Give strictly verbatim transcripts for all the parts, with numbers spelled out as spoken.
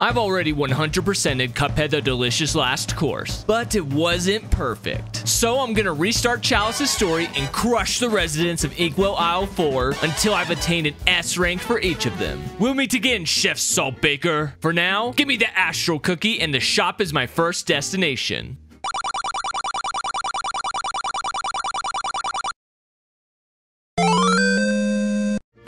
I've already one hundred percented Cuphead the Delicious Last Course, but it wasn't perfect. So I'm gonna restart Chalice's story and crush the residents of Inkwell Isle four until I've attained an S rank for each of them. We'll meet again, Chef Saltbaker. For now, give me the Astral Cookie and the shop is my first destination.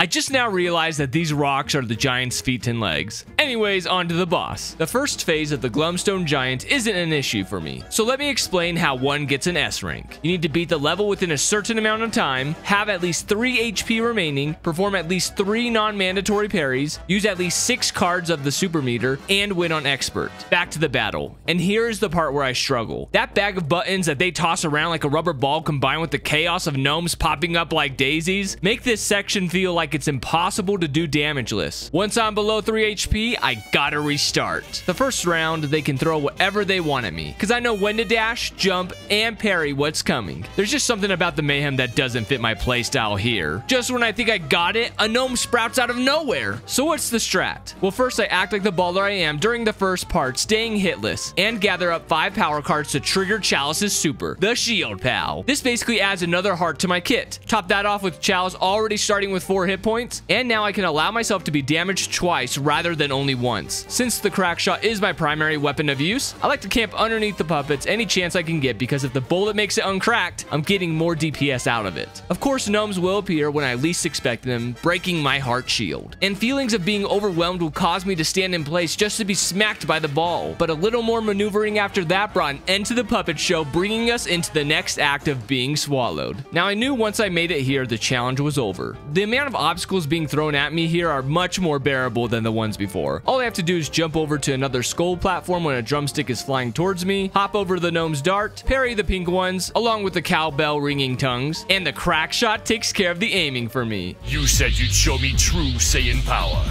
I just now realized that these rocks are the giant's feet and legs. Anyways, on to the boss. The first phase of the Glumstone Giant isn't an issue for me, so let me explain how one gets an S rank. You need to beat the level within a certain amount of time, have at least three H P remaining, perform at least three non-mandatory parries, use at least six cards of the super meter, and win on expert. Back to the battle. And here is the part where I struggle. That bag of buttons that they toss around like a rubber ball combined with the chaos of gnomes popping up like daisies make this section feel like it's impossible to do damageless. Once I'm below three H P, I gotta restart. The first round, they can throw whatever they want at me, because I know when to dash, jump, and parry what's coming. There's just something about the mayhem that doesn't fit my playstyle here. Just when I think I got it, a gnome sprouts out of nowhere. So what's the strat? Well, first I act like the baller I am during the first part, staying hitless, and gather up five power cards to trigger Chalice's super, the shield pal. This basically adds another heart to my kit. Top that off with Chalice already starting with four hit points, and now I can allow myself to be damaged twice rather than only once. Since the crack shot is my primary weapon of use, I like to camp underneath the puppets any chance I can get, because if the bullet makes it uncracked, I'm getting more D P S out of it. Of course, gnomes will appear when I least expect them, breaking my heart shield, and feelings of being overwhelmed will cause me to stand in place just to be smacked by the ball. But a little more maneuvering after that brought an end to the puppet show, bringing us into the next act of being swallowed. Now I knew once I made it here the challenge was over. The amount of obstacles being thrown at me here are much more bearable than the ones before. All I have to do is jump over to another skull platform when a drumstick is flying towards me, hop over the gnome's dart, parry the pink ones, along with the cowbell ringing tongues, and the crack shot takes care of the aiming for me. You said you'd show me true Saiyan power,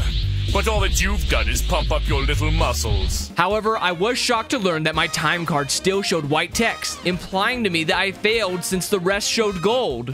but all that you've done is pump up your little muscles. However, I was shocked to learn that my time card still showed white text, implying to me that I failed since the rest showed gold.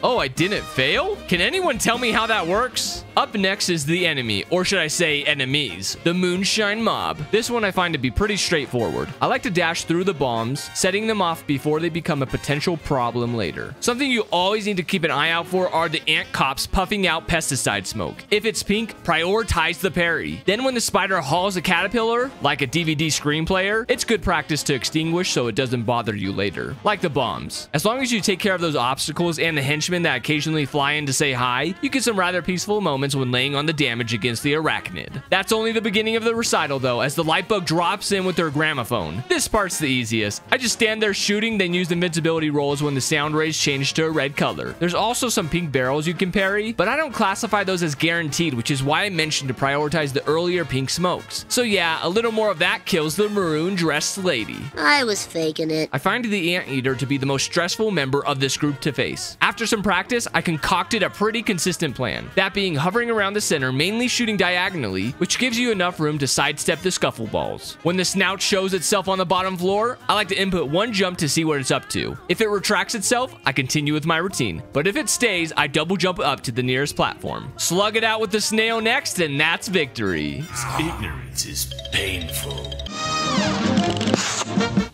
Oh, I didn't fail? Can anyone tell me how that works? Up next is the enemy, or should I say enemies, the Moonshine Mob. This one I find to be pretty straightforward. I like to dash through the bombs, setting them off before they become a potential problem later. Something you always need to keep an eye out for are the ant cops puffing out pesticide smoke. If it's pink, prioritize the parry. Then when the spider hauls a caterpillar, like a D V D screen player, it's good practice to extinguish so it doesn't bother you later. Like the bombs. As long as you take care of those obstacles and the henchmen that occasionally fly in to say hi, you get some rather peaceful moments when laying on the damage against the arachnid. That's only the beginning of the recital though, as the light bug drops in with their gramophone. This part's the easiest. I just stand there shooting, then use invincibility rolls when the sound rays change to a red color. There's also some pink barrels you can parry, but I don't classify those as guaranteed, which is why I mentioned to prioritize the earlier pink smokes. So yeah, a little more of that kills the maroon dressed lady. I was faking it. I find the anteater to be the most stressful member of this group to face. After some practice, I concocted a pretty consistent plan. That being hovering around the center, mainly shooting diagonally, which gives you enough room to sidestep the scuffle balls. When the snout shows itself on the bottom floor, I like to input one jump to see what it's up to. If it retracts itself, I continue with my routine, but if it stays, I double jump up to the nearest platform. Slug it out with the snail next, and that's victory. Ignorance is painful.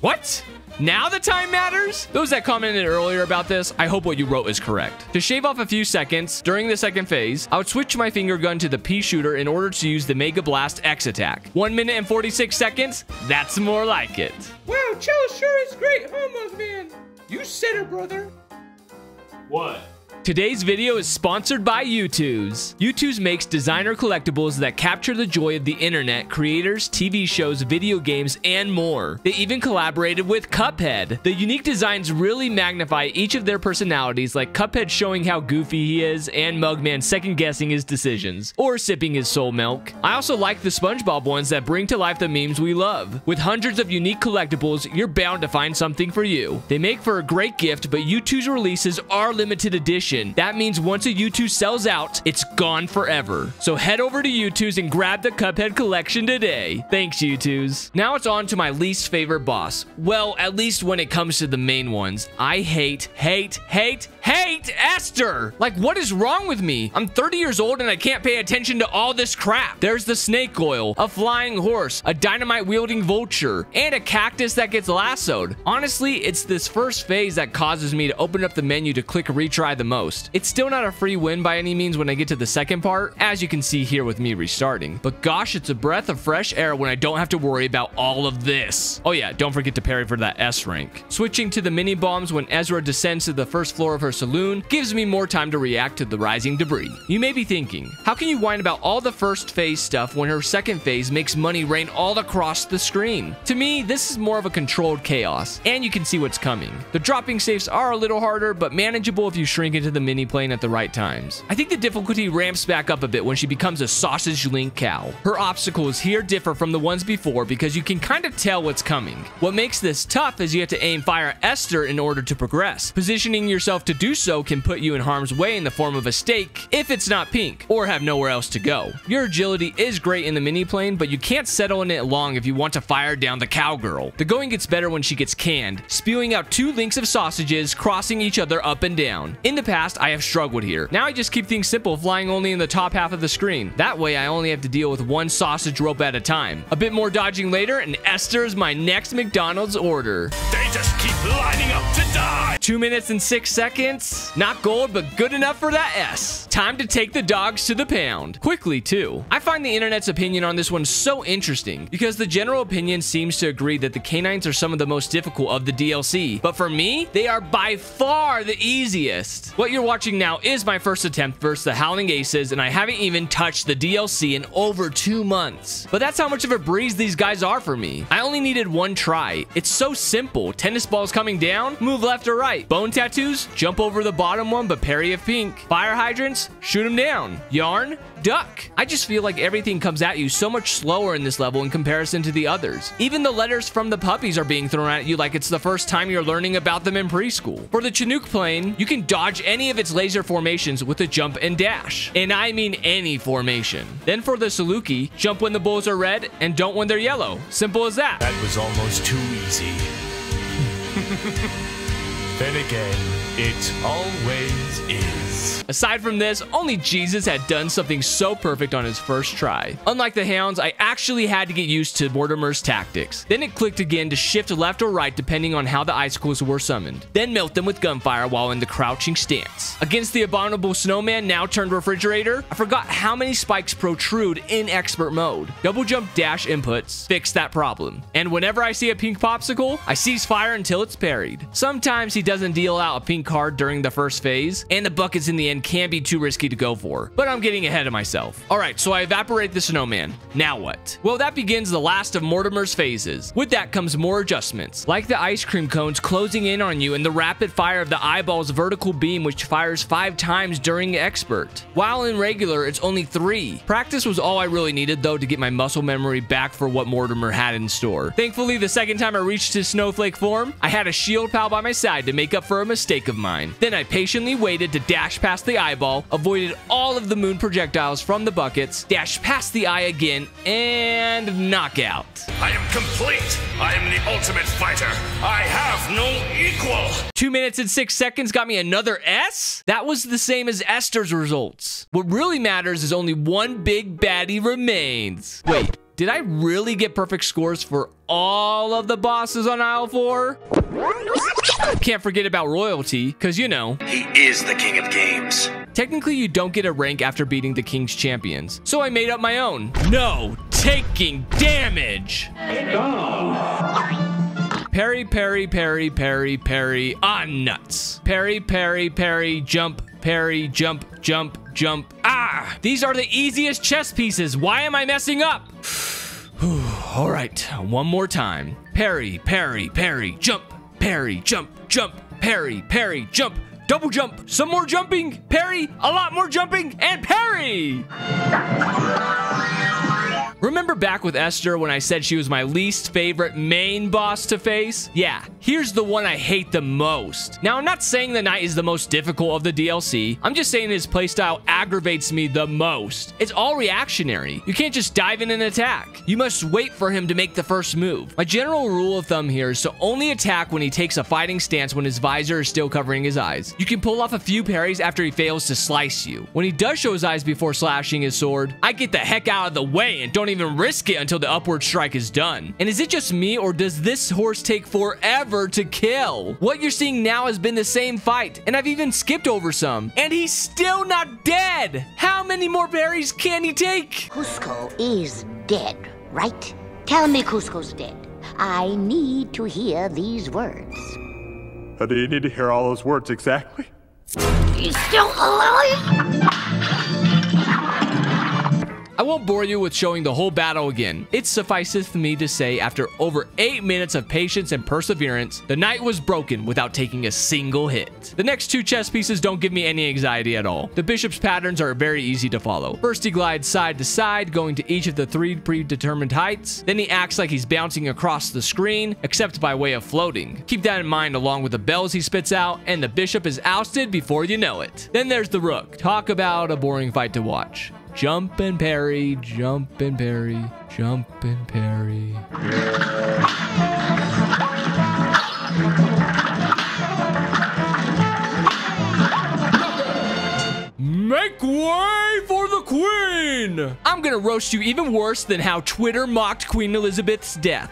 What? Now the time matters? Those that commented earlier about this, I hope what you wrote is correct. To shave off a few seconds, during the second phase, I would switch my finger gun to the pea shooter in order to use the Mega Blast X attack. one minute and forty-six seconds, that's more like it. Wow, Chalice sure is great, huh, my man? You said it, brother. What? Today's video is sponsored by Youtooz. Youtooz makes designer collectibles that capture the joy of the internet, creators, T V shows, video games, and more. They even collaborated with Cuphead. The unique designs really magnify each of their personalities, like Cuphead showing how goofy he is, and Mugman second-guessing his decisions, or sipping his soul milk. I also like the SpongeBob ones that bring to life the memes we love. With hundreds of unique collectibles, you're bound to find something for you. They make for a great gift, but Youtooz releases are limited edition, auction. That means once a Youtooz sells out, it's gone forever. So head over to Youtooz and grab the Cuphead collection today. Thanks, Youtooz. Now it's on to my least favorite boss. Well, at least when it comes to the main ones. I hate, hate, hate, hate Esther. Like, what is wrong with me? I'm thirty years old and I can't pay attention to all this crap. There's the snake oil, a flying horse, a dynamite-wielding vulture, and a cactus that gets lassoed. Honestly, it's this first phase that causes me to open up the menu to click retry the most. It's still not a free win by any means when I get to the second part, as you can see here with me restarting. But gosh, it's a breath of fresh air when I don't have to worry about all of this. Oh yeah, don't forget to parry for that S rank. Switching to the mini bombs when Ezra descends to the first floor of her saloon gives me more time to react to the rising debris. You may be thinking, how can you whine about all the first phase stuff when her second phase makes money rain all across the screen? To me, this is more of a controlled chaos, and you can see what's coming. The dropping safes are a little harder, but manageable if you shrink into the mini plane at the right times. I think the difficulty ramps back up a bit when she becomes a sausage link cow. Her obstacles here differ from the ones before because you can kind of tell what's coming. What makes this tough is you have to aim fire at Esther in order to progress. Positioning yourself to do so can put you in harm's way in the form of a stake if it's not pink or have nowhere else to go. Your agility is great in the mini plane, but you can't settle in it long if you want to fire down the cowgirl. The going gets better when she gets canned, spewing out two links of sausages crossing each other up and down. In the past, I have struggled here. Now I just keep things simple, flying only in the top half of the screen. That way I only have to deal with one sausage rope at a time. A bit more dodging later and Esther is my next McDonald's order. They just keep lining up to die. Two minutes and six seconds. Not gold, but good enough for that S. Time to take the dogs to the pound. Quickly too. I find the internet's opinion on this one so interesting because the general opinion seems to agree that the canines are some of the most difficult of the D L C. But for me, they are by far the easiest. What you're watching now is my first attempt versus the Howling Aces, and I haven't even touched the D L C in over two months. But that's how much of a breeze these guys are for me. I only needed one try. It's so simple. Tennis balls coming down, move left or right. Bone tattoos, jump over the bottom one, but parry if pink. Fire hydrants, shoot them down. Yarn, duck. I just feel like everything comes at you so much slower in this level in comparison to the others. Even the letters from the puppies are being thrown at you like it's the first time you're learning about them in preschool. For the Chinook plane, you can dodge any of its laser formations with a jump and dash. And I mean any formation. Then for the Saluki, jump when the bulls are red and don't when they're yellow. Simple as that. That was almost too easy. Then again, it always is. Aside from this, only Jesus had done something so perfect on his first try. Unlike the hounds, I actually had to get used to Mortimer's tactics. Then it clicked again to shift left or right depending on how the icicles were summoned. Then melt them with gunfire while in the crouching stance. Against the abominable snowman, now turned refrigerator, I forgot how many spikes protrude in expert mode. Double jump dash inputs fix that problem. And whenever I see a pink popsicle, I cease fire until it's parried. Sometimes he doesn't deal out a pink card during the first phase, and the buckets in the end can be too risky to go for, but I'm getting ahead of myself. All right, so I evaporate the snowman. Now what? Well, that begins the last of Mortimer's phases. With that comes more adjustments, like the ice cream cones closing in on you and the rapid fire of the eyeball's vertical beam, which fires five times during expert. While in regular, it's only three. Practice was all I really needed, though, to get my muscle memory back for what Mortimer had in store. Thankfully, the second time I reached his snowflake form, I had a shield pal by my side to make up for a mistake of mine. Then I patiently waited to dash past the eyeball, avoided all of the moon projectiles from the buckets, dash past the eye again, and knockout. I am complete. I am the ultimate fighter. I have no equal. Two minutes and six seconds got me another S? That was the same as Esther's results. What really matters is only one big baddie remains. Wait, did I really get perfect scores for all of the bosses on aisle four? Can't forget about royalty, because you know, he is the king of games. Technically, you don't get a rank after beating the king's champions, so I made up my own. No taking damage. Oh. Parry, parry, parry, parry, parry, on nuts. Parry, parry, parry, jump, parry, jump, jump, jump. Ah, these are the easiest chess pieces. Why am I messing up? All right, one more time. Parry, parry, parry, jump, parry, jump, jump, parry, parry, jump, double jump, some more jumping, parry, a lot more jumping, and parry! Remember remember back with Esther when I said she was my least favorite main boss to face? Yeah, here's the one I hate the most. Now, I'm not saying the knight is the most difficult of the D L C. I'm just saying his playstyle aggravates me the most. It's all reactionary. You can't just dive in and attack. You must wait for him to make the first move. My general rule of thumb here is to only attack when he takes a fighting stance when his visor is still covering his eyes. You can pull off a few parries after he fails to slice you. When he does show his eyes before slashing his sword, I get the heck out of the way and don't even risk it until the upward strike is done. And is it just me, or does this horse take forever to kill? What you're seeing now has been the same fight, and I've even skipped over some. And he's still not dead! How many more berries can he take? Cusco is dead, right? Tell me Cusco's dead. I need to hear these words. How do you need to hear all those words exactly? He's still alive! I won't bore you with showing the whole battle again. It sufficeth me to say, after over eight minutes of patience and perseverance, the knight was broken without taking a single hit. The next two chess pieces don't give me any anxiety at all. The bishop's patterns are very easy to follow. First, he glides side to side, going to each of the three predetermined heights. Then he acts like he's bouncing across the screen, except by way of floating. Keep that in mind along with the bells he spits out, and the bishop is ousted before you know it. Then there's the rook. Talk about a boring fight to watch. Jump and parry, jump and parry, jump and parry. Make way for the queen! I'm gonna roast you even worse than how Twitter mocked Queen Elizabeth's death.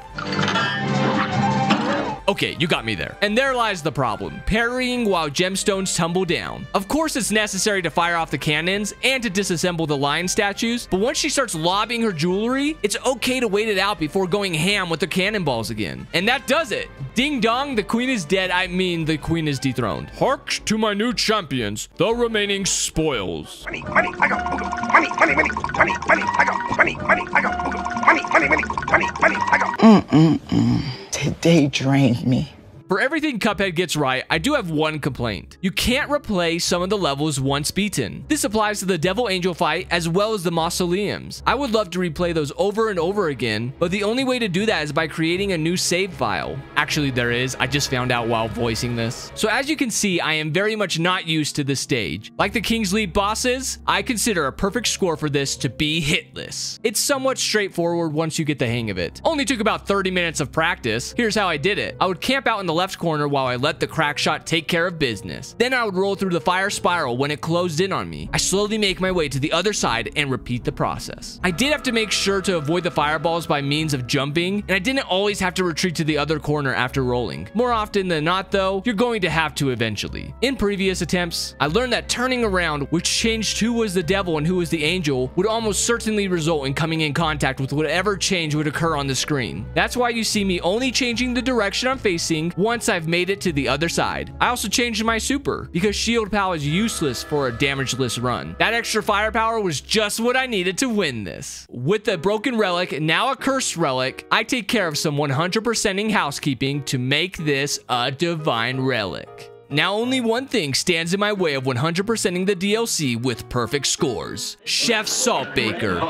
Okay, you got me there. And there lies the problem. Parrying while gemstones tumble down. Of course, it's necessary to fire off the cannons and to disassemble the lion statues, but once she starts lobbing her jewelry, it's okay to wait it out before going ham with the cannonballs again. And that does it. Ding dong, the queen is dead. I mean, the queen is dethroned. Hark to my new champions, the remaining spoils. Money, money, I got money, money, money, money, money, I got money, money, I got money, money, money, money, money, I got. Mm-mm-mm. Today drained me. For everything Cuphead gets right, I do have one complaint. You can't replay some of the levels once beaten. This applies to the Devil Angel fight as well as the mausoleums. I would love to replay those over and over again, but the only way to do that is by creating a new save file. Actually, there is. I just found out while voicing this. So as you can see, I am very much not used to this stage. Like the King's Leap bosses, I consider a perfect score for this to be hitless. It's somewhat straightforward once you get the hang of it. Only took about thirty minutes of practice. Here's how I did it. I would camp out in the left corner while I let the crack shot take care of business. Then I would roll through the fire spiral when it closed in on me. I slowly make my way to the other side and repeat the process. I did have to make sure to avoid the fireballs by means of jumping, and I didn't always have to retreat to the other corner after rolling. More often than not though, you're going to have to eventually. In previous attempts, I learned that turning around, which changed who was the devil and who was the angel, would almost certainly result in coming in contact with whatever change would occur on the screen. That's why you see me only changing the direction I'm facing once Once I've made it to the other side. I also changed my super because shield power is useless for a damageless run. That extra firepower was just what I needed to win this. With the broken relic, now a cursed relic, I take care of some one hundred percenting housekeeping to make this a divine relic. Now only one thing stands in my way of one hundred percenting the D L C with perfect scores. Chef Saltbaker.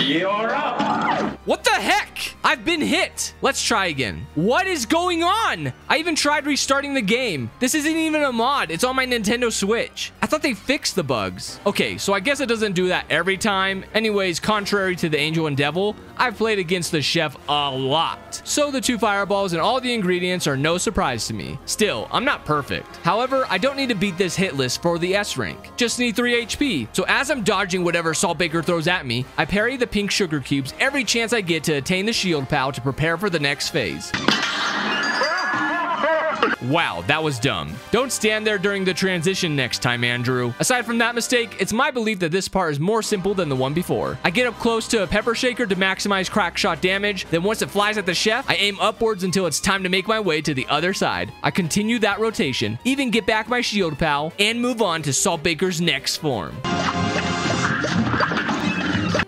You're up. What the heck? I've been hit. Let's try again. What is going on? I even tried restarting the game. This isn't even a mod. It's on my Nintendo Switch. I thought they fixed the bugs. Okay, so I guess it doesn't do that every time. Anyways, contrary to the Angel and Devil, I've played against the chef a lot. So the two fireballs and all the ingredients are no surprise to me. Still, I'm not perfect. However, I don't need to beat this hit list for the S rank. Just need three H P. So as I'm dodging whatever Saltbaker throws at me, I parry the pink sugar cubes every chance I get to attain the shield pow to prepare for the next phase. Wow, that was dumb. Don't stand there during the transition next time, Andrew. Aside from that mistake, it's my belief that this part is more simple than the one before. I get up close to a pepper shaker to maximize crack shot damage. Then once it flies at the chef, I aim upwards until it's time to make my way to the other side. I continue that rotation, even get back my shield pal, and move on to Saltbaker's next form.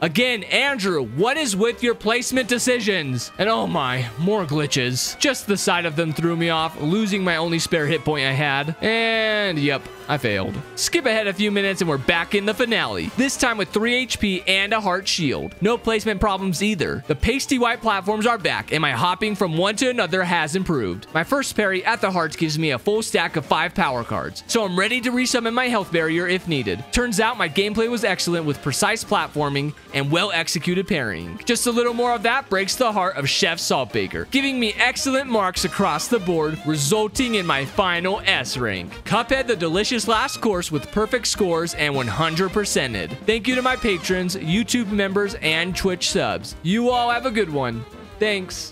Again, Andrew, what is with your placement decisions? And oh my, more glitches. Just the sight of them threw me off, losing my only spare hit point I had. And yep, I failed. Skip ahead a few minutes and we're back in the finale. This time with three H P and a heart shield. No placement problems either. The pasty white platforms are back and my hopping from one to another has improved. My first parry at the hearts gives me a full stack of five power cards, so I'm ready to resummon my health barrier if needed. Turns out my gameplay was excellent with precise platforming and well executed parrying. Just a little more of that breaks the heart of Chef Saltbaker, giving me excellent marks across the board, resulting in my final S rank. Cuphead the delicious last course with perfect scores and one hundred percented. Thank you to my patrons, YouTube members, and Twitch subs. You all have a good one. Thanks.